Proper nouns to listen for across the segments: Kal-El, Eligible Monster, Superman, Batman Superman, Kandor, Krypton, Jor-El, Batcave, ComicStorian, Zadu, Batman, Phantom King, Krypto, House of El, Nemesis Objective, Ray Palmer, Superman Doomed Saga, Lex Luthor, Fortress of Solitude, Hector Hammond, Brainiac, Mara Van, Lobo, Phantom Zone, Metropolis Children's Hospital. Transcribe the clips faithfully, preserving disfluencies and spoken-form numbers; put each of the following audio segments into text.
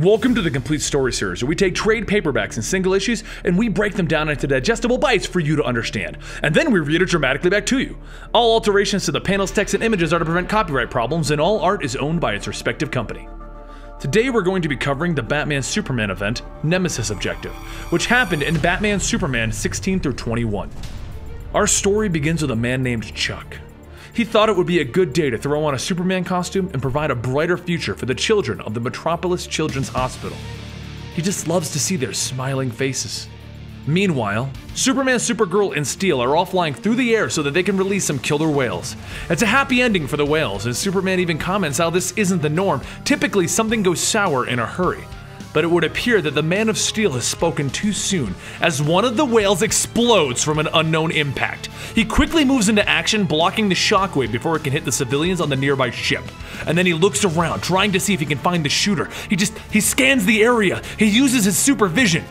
Welcome to the Complete Story Series, where we take trade paperbacks and single issues, and we break them down into digestible bites for you to understand, and then we read it dramatically back to you. All alterations to the panels, text, and images are to prevent copyright problems, and all art is owned by its respective company. Today we're going to be covering the Batman Superman event, Nemesis Objective, which happened in Batman Superman sixteen through twenty-one. Our story begins with a man named Chuck. He thought it would be a good day to throw on a Superman costume and provide a brighter future for the children of the Metropolis Children's Hospital. He just loves to see their smiling faces. Meanwhile, Superman, Supergirl, and Steel are all flying through the air so that they can release some killer whales. It's a happy ending for the whales, and Superman even comments how this isn't the norm. Typically, something goes sour in a hurry. But it would appear that the Man of Steel has spoken too soon, as one of the whales explodes from an unknown impact. He quickly moves into action, blocking the shockwave before it can hit the civilians on the nearby ship. And then he looks around, trying to see if he can find the shooter. He just, he scans the area. He uses his supervision,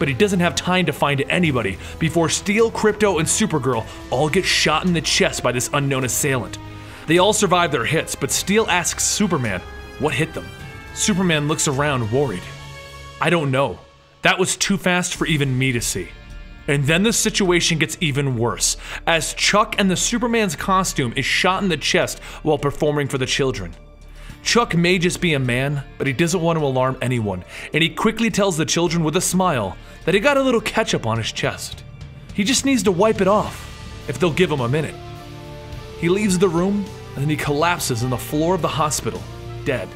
but he doesn't have time to find anybody before Steel, Krypto, and Supergirl all get shot in the chest by this unknown assailant. They all survive their hits, but Steel asks Superman what hit them. Superman looks around, worried. I don't know. That was too fast for even me to see. And then the situation gets even worse, as Chuck and the Superman's costume is shot in the chest while performing for the children. Chuck may just be a man, but he doesn't want to alarm anyone, and he quickly tells the children with a smile that he got a little ketchup on his chest. He just needs to wipe it off, if they'll give him a minute. He leaves the room, and then he collapses on the floor of the hospital, dead.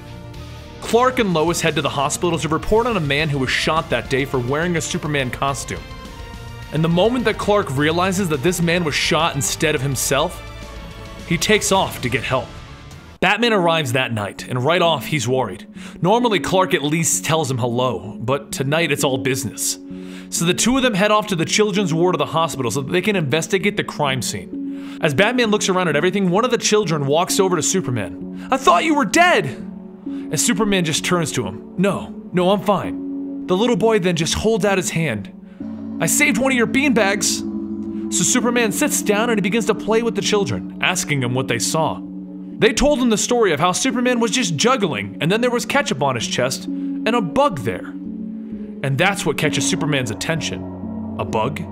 Clark and Lois head to the hospital to report on a man who was shot that day for wearing a Superman costume. And the moment that Clark realizes that this man was shot instead of himself, he takes off to get help. Batman arrives that night, and right off he's worried. Normally Clark at least tells him hello, but tonight it's all business. So the two of them head off to the children's ward of the hospital so that they can investigate the crime scene. As Batman looks around at everything, one of the children walks over to Superman. I thought you were dead! And Superman just turns to him. No, no, I'm fine. The little boy then just holds out his hand. I saved one of your beanbags. So Superman sits down and he begins to play with the children, asking them what they saw. They told him the story of how Superman was just juggling, and then there was ketchup on his chest and a bug there. And that's what catches Superman's attention. A bug?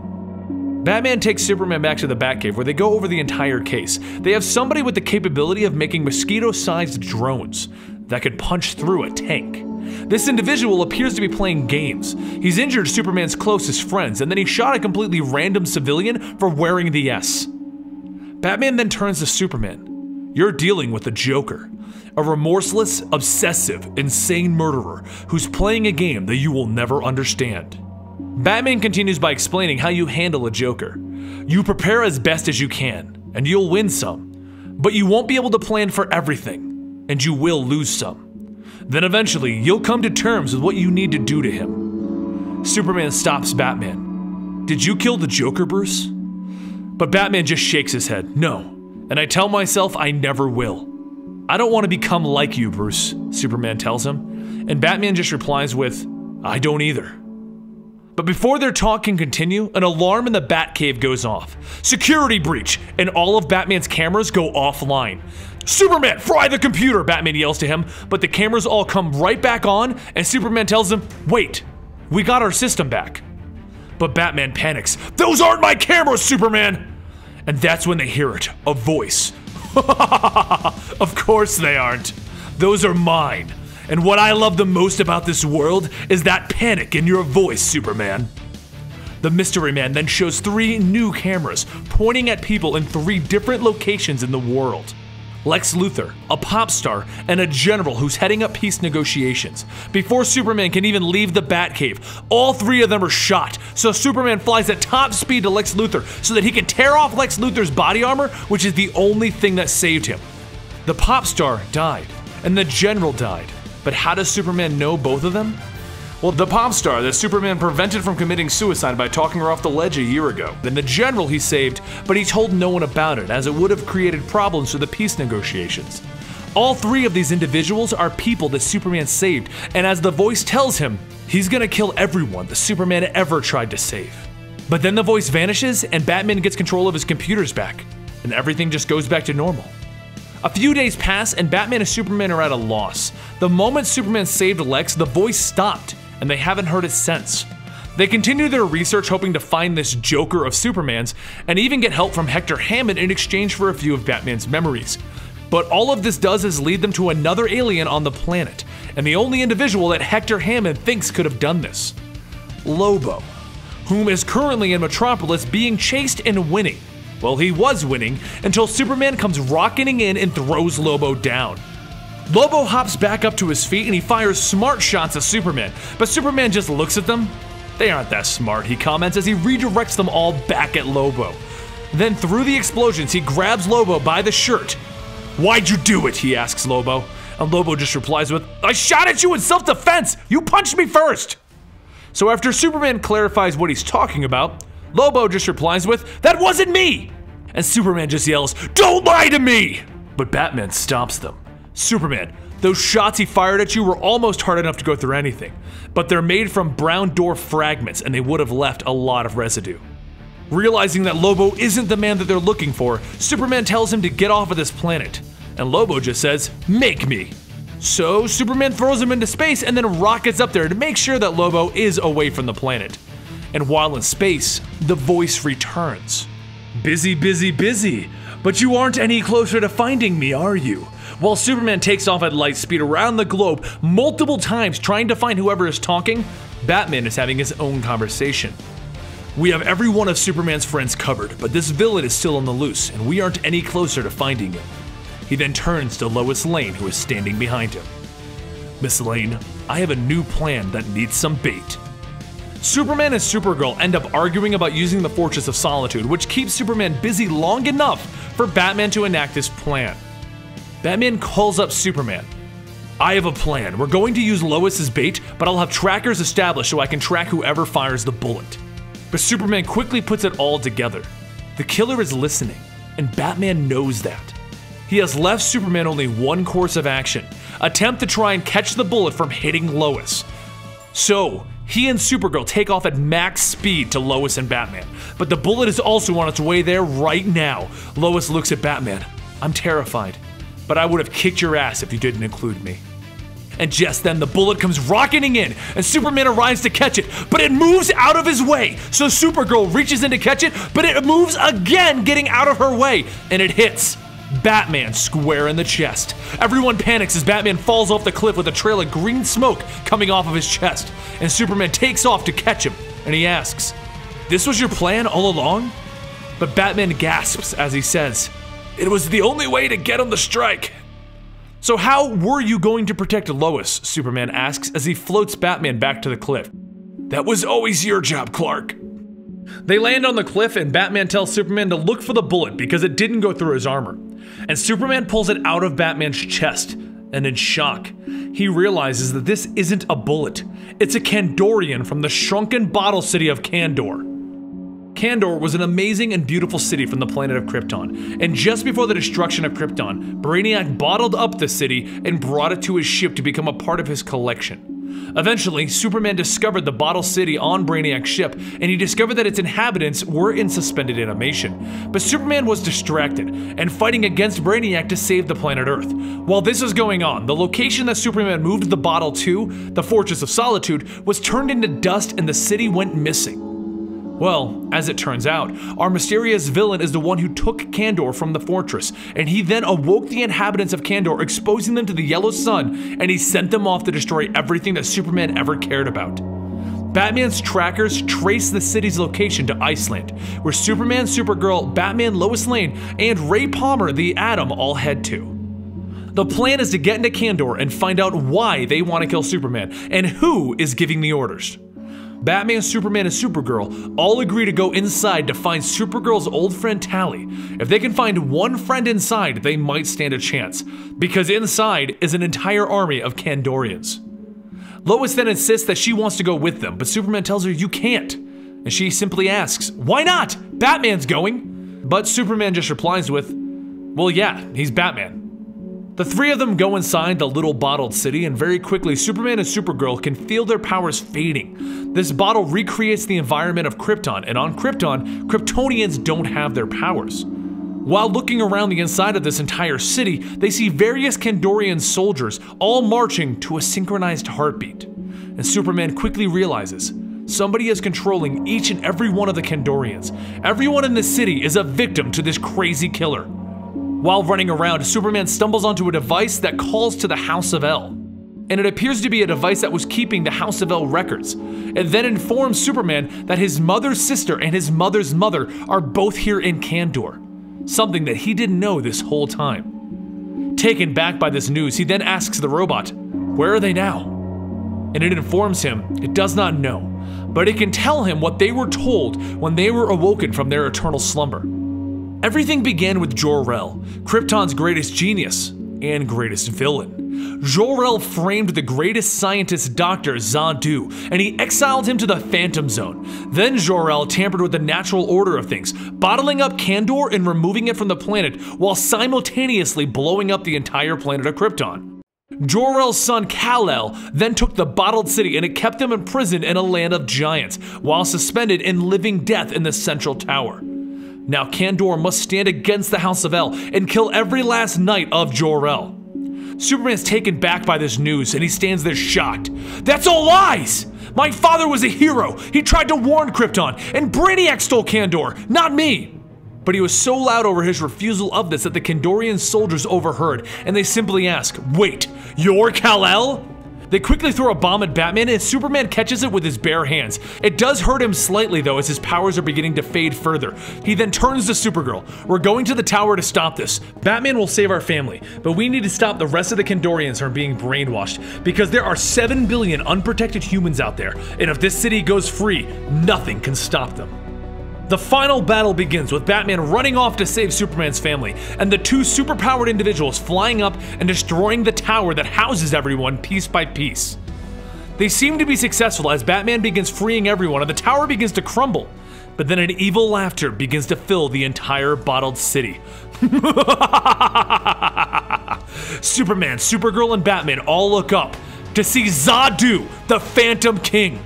Batman takes Superman back to the Batcave, where they go over the entire case. They have somebody with the capability of making mosquito-sized drones that could punch through a tank. This individual appears to be playing games. He's injured Superman's closest friends, and then he shot a completely random civilian for wearing the S. Batman then turns to Superman. You're dealing with the Joker, a remorseless, obsessive, insane murderer who's playing a game that you will never understand. Batman continues by explaining how you handle a Joker. You prepare as best as you can, and you'll win some, but you won't be able to plan for everything, and you will lose some. Then eventually, you'll come to terms with what you need to do to him. Superman stops Batman. Did you kill the Joker, Bruce? But Batman just shakes his head. No, and I tell myself I never will. I don't want to become like you, Bruce, Superman tells him, and Batman just replies with, I don't either. But before their talk can continue, an alarm in the Batcave goes off. Security breach, and all of Batman's cameras go offline. Superman, fry the computer, Batman yells to him, but the cameras all come right back on, and Superman tells him, wait, we got our system back. But Batman panics. Those aren't my cameras, Superman! And that's when they hear it, a voice. Of course they aren't. Those are mine. And what I love the most about this world is that panic in your voice, Superman. The mystery man then shows three new cameras pointing at people in three different locations in the world. Lex Luthor, a pop star, and a general who's heading up peace negotiations. Before Superman can even leave the Batcave, all three of them are shot, so Superman flies at top speed to Lex Luthor so that he can tear off Lex Luthor's body armor, which is the only thing that saved him. The pop star died, and the general died. But how does Superman know both of them? Well, the pop star that Superman prevented from committing suicide by talking her off the ledge a year ago. Then the general he saved, but he told no one about it, as it would have created problems for the peace negotiations. All three of these individuals are people that Superman saved, and as the voice tells him, he's gonna kill everyone that Superman ever tried to save. But then the voice vanishes, and Batman gets control of his computers back, and everything just goes back to normal. A few days pass and Batman and Superman are at a loss. The moment Superman saved Lex, the voice stopped, and they haven't heard it since. They continue their research hoping to find this Joker of Superman's, and even get help from Hector Hammond in exchange for a few of Batman's memories. But all of this does is lead them to another alien on the planet, and the only individual that Hector Hammond thinks could have done this. Lobo, whom is currently in Metropolis being chased and winning. Well, he was winning until Superman comes rocketing in and throws Lobo down. Lobo hops back up to his feet and he fires smart shots at Superman, but Superman just looks at them. They aren't that smart, he comments as he redirects them all back at Lobo. Then through the explosions, he grabs Lobo by the shirt. "Why'd you do it?" he asks Lobo, and Lobo just replies with, "I shot at you in self-defense! You punched me first!" So after Superman clarifies what he's talking about, Lobo just replies with, "That wasn't me!" And Superman just yells, "Don't lie to me!" But Batman stops them. "Superman, those shots he fired at you were almost hard enough to go through anything, but they're made from brown door fragments and they would have left a lot of residue." Realizing that Lobo isn't the man that they're looking for, Superman tells him to get off of this planet, and Lobo just says, "Make me." So Superman throws him into space and then rockets up there to make sure that Lobo is away from the planet. And while in space, the voice returns. "Busy, busy, busy, but you aren't any closer to finding me, are you?" While Superman takes off at light speed around the globe multiple times trying to find whoever is talking, Batman is having his own conversation. "We have every one of Superman's friends covered, but this villain is still on the loose, and we aren't any closer to finding him." He then turns to Lois Lane, who is standing behind him. "Miss Lane, I have a new plan that needs some bait." Superman and Supergirl end up arguing about using the Fortress of Solitude, which keeps Superman busy long enough for Batman to enact his plan. Batman calls up Superman. "I have a plan. We're going to use Lois as bait, but I'll have trackers established so I can track whoever fires the bullet." But Superman quickly puts it all together. The killer is listening, and Batman knows that. He has left Superman only one course of action: attempt to try and catch the bullet from hitting Lois. So he and Supergirl take off at max speed to Lois and Batman, but the bullet is also on its way there right now. Lois looks at Batman. "I'm terrified, but I would have kicked your ass if you didn't include me." And just then the bullet comes rocketing in, and Superman arrives to catch it, but it moves out of his way. So Supergirl reaches in to catch it, but it moves again, getting out of her way, and it hits Batman square in the chest. Everyone panics as Batman falls off the cliff with a trail of green smoke coming off of his chest, and Superman takes off to catch him, and he asks, "This was your plan all along?" But Batman gasps as he says, "It was the only way to get him to strike." "So how were you going to protect Lois?" Superman asks as he floats Batman back to the cliff. "That was always your job, Clark." They land on the cliff and Batman tells Superman to look for the bullet because it didn't go through his armor. And Superman pulls it out of Batman's chest, and in shock, he realizes that this isn't a bullet. It's a Kandorian from the shrunken bottle city of Kandor. Kandor was an amazing and beautiful city from the planet of Krypton, and just before the destruction of Krypton, Brainiac bottled up the city and brought it to his ship to become a part of his collection. Eventually, Superman discovered the bottle city on Brainiac's ship, and he discovered that its inhabitants were in suspended animation. But Superman was distracted and fighting against Brainiac to save the planet Earth. While this was going on, the location that Superman moved the bottle to, the Fortress of Solitude, was turned into dust and the city went missing. Well, as it turns out, our mysterious villain is the one who took Kandor from the fortress, and he then awoke the inhabitants of Kandor, exposing them to the yellow sun, and he sent them off to destroy everything that Superman ever cared about. Batman's trackers trace the city's location to Iceland, where Superman, Supergirl, Batman, Lois Lane, and Ray Palmer, the Atom, all head to. The plan is to get into Kandor and find out why they want to kill Superman, and who is giving the orders. Batman, Superman, and Supergirl all agree to go inside to find Supergirl's old friend Tally. If they can find one friend inside, they might stand a chance, because inside is an entire army of Kandorians. Lois then insists that she wants to go with them, but Superman tells her you can't, and she simply asks, "Why not? Batman's going!" But Superman just replies with, "Well, yeah, he's Batman." The three of them go inside the little bottled city, and very quickly Superman and Supergirl can feel their powers fading. This bottle recreates the environment of Krypton, and on Krypton, Kryptonians don't have their powers. While looking around the inside of this entire city, they see various Kandorian soldiers all marching to a synchronized heartbeat. And Superman quickly realizes somebody is controlling each and every one of the Kandorians. Everyone in the city is a victim to this crazy killer. While running around, Superman stumbles onto a device that calls to the House of El. And it appears to be a device that was keeping the House of El records. It then informs Superman that his mother's sister and his mother's mother are both here in Kandor, something that he didn't know this whole time. Taken back by this news, he then asks the robot, "Where are they now?" And it informs him it does not know, but it can tell him what they were told when they were awoken from their eternal slumber. Everything began with Jor-El, Krypton's greatest genius and greatest villain. Jor-El framed the greatest scientist doctor, Zadu, and he exiled him to the Phantom Zone. Then Jor-El tampered with the natural order of things, bottling up Kandor and removing it from the planet while simultaneously blowing up the entire planet of Krypton. Jor-El's son Kal-El then took the bottled city and it kept him imprisoned in a land of giants while suspended in living death in the central tower. Now Kandor must stand against the House of El and kill every last knight of Jor-El. Superman's taken back by this news and he stands there shocked. "That's all lies! My father was a hero! He tried to warn Krypton, and Brainiac stole Kandor, not me!" But he was so loud over his refusal of this that the Kandorian soldiers overheard, and they simply ask, "Wait, you're Kal-El?" They quickly throw a bomb at Batman and Superman catches it with his bare hands. It does hurt him slightly though as his powers are beginning to fade further. He then turns to Supergirl. "We're going to the tower to stop this. Batman will save our family, but we need to stop the rest of the Kandorians from being brainwashed because there are seven billion unprotected humans out there, and if this city goes free, nothing can stop them." The final battle begins with Batman running off to save Superman's family, and the two superpowered individuals flying up and destroying the tower that houses everyone piece by piece. They seem to be successful as Batman begins freeing everyone and the tower begins to crumble, but then an evil laughter begins to fill the entire bottled city. Superman, Supergirl, and Batman all look up to see Zadu, the Phantom King.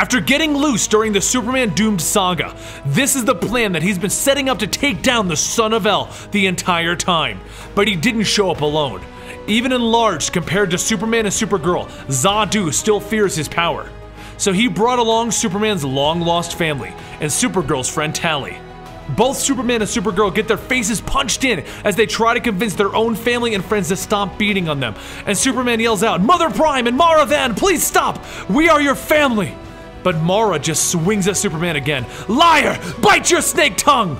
After getting loose during the Superman Doomed Saga, this is the plan that he's been setting up to take down the Son of El the entire time. But he didn't show up alone. Even enlarged compared to Superman and Supergirl, Zadu still fears his power. So he brought along Superman's long-lost family and Supergirl's friend Tally. Both Superman and Supergirl get their faces punched in as they try to convince their own family and friends to stop beating on them. And Superman yells out, "Mother Prime and Mara Van, please stop! We are your family!" But Mara just swings at Superman again. "Liar! Bite your snake tongue!"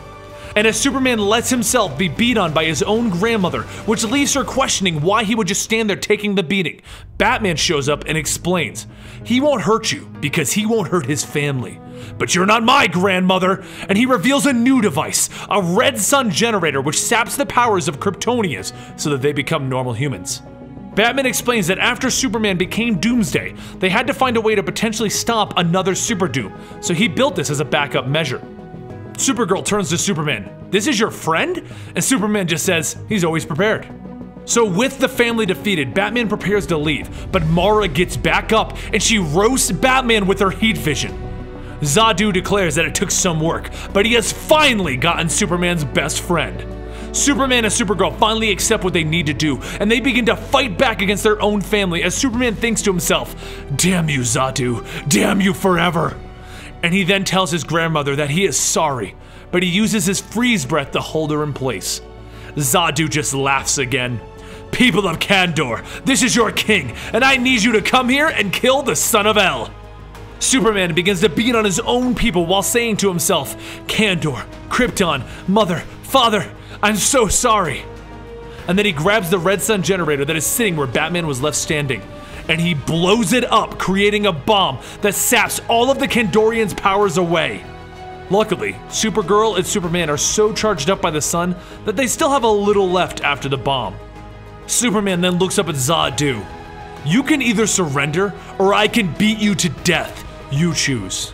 And as Superman lets himself be beat on by his own grandmother, which leaves her questioning why he would just stand there taking the beating, Batman shows up and explains, "He won't hurt you because he won't hurt his family. But you're not my grandmother!" And he reveals a new device, a red sun generator which saps the powers of Kryptonians so that they become normal humans. Batman explains that after Superman became Doomsday, they had to find a way to potentially stop another Super Doom, so he built this as a backup measure. Supergirl turns to Superman, "This is your friend?" And Superman just says, "He's always prepared." So with the family defeated, Batman prepares to leave, but Mara gets back up and she roasts Batman with her heat vision. Zadu declares that it took some work, but he has finally gotten Superman's best friend. Superman and Supergirl finally accept what they need to do, and they begin to fight back against their own family as Superman thinks to himself, "Damn you, Zadu, damn you forever." And he then tells his grandmother that he is sorry, but he uses his freeze breath to hold her in place. Zadu just laughs again. "People of Kandor, this is your king, and I need you to come here and kill the Son of El." Superman begins to beat on his own people while saying to himself, "Kandor, Krypton, Mother, Father, I'm so sorry." And then he grabs the red sun generator that is sitting where Batman was left standing, and he blows it up, creating a bomb that saps all of the Kandorians' powers away. Luckily, Supergirl and Superman are so charged up by the sun that they still have a little left after the bomb. Superman then looks up at Zadu. "You can either surrender or I can beat you to death. You choose."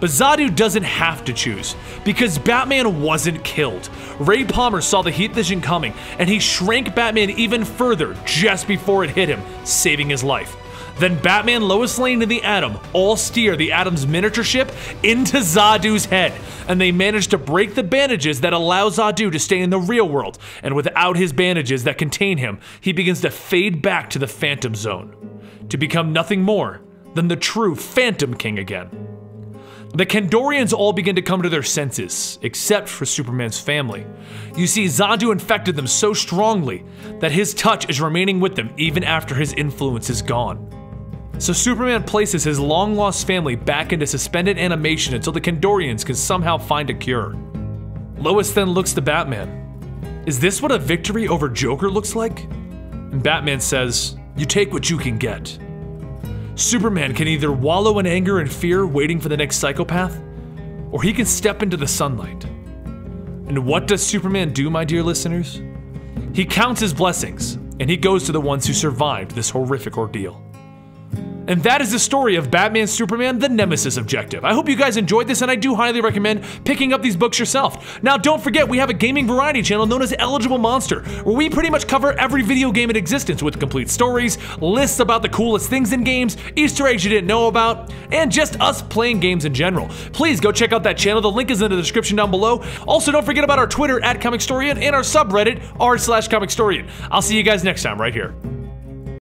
But Zadu doesn't have to choose, because Batman wasn't killed. Ray Palmer saw the heat vision coming, and he shrank Batman even further just before it hit him, saving his life. Then Batman, Lois Lane, and the Atom all steer the Atom's miniature ship into Zadu's head, and they manage to break the bandages that allow Zadu to stay in the real world, and without his bandages that contain him, he begins to fade back to the Phantom Zone, to become nothing more than the true Phantom King again. The Kandorians all begin to come to their senses, except for Superman's family. You see, Zadu infected them so strongly that his touch is remaining with them even after his influence is gone. So Superman places his long-lost family back into suspended animation until the Kandorians can somehow find a cure. Lois then looks to Batman. Is this what a victory over Joker looks like? And Batman says, "You take what you can get." Superman can either wallow in anger and fear waiting for the next psychopath, or he can step into the sunlight. And what does Superman do, my dear listeners? He counts his blessings, and he goes to the ones who survived this horrific ordeal. And that is the story of Batman Superman, The Nemesis Objective. I hope you guys enjoyed this, and I do highly recommend picking up these books yourself. Now, don't forget, we have a gaming variety channel known as Eligible Monster, where we pretty much cover every video game in existence with complete stories, lists about the coolest things in games, Easter eggs you didn't know about, and just us playing games in general. Please go check out that channel. The link is in the description down below. Also, don't forget about our Twitter, at ComicStorian, and our subreddit, r slash ComicStorian. I'll see you guys next time right here.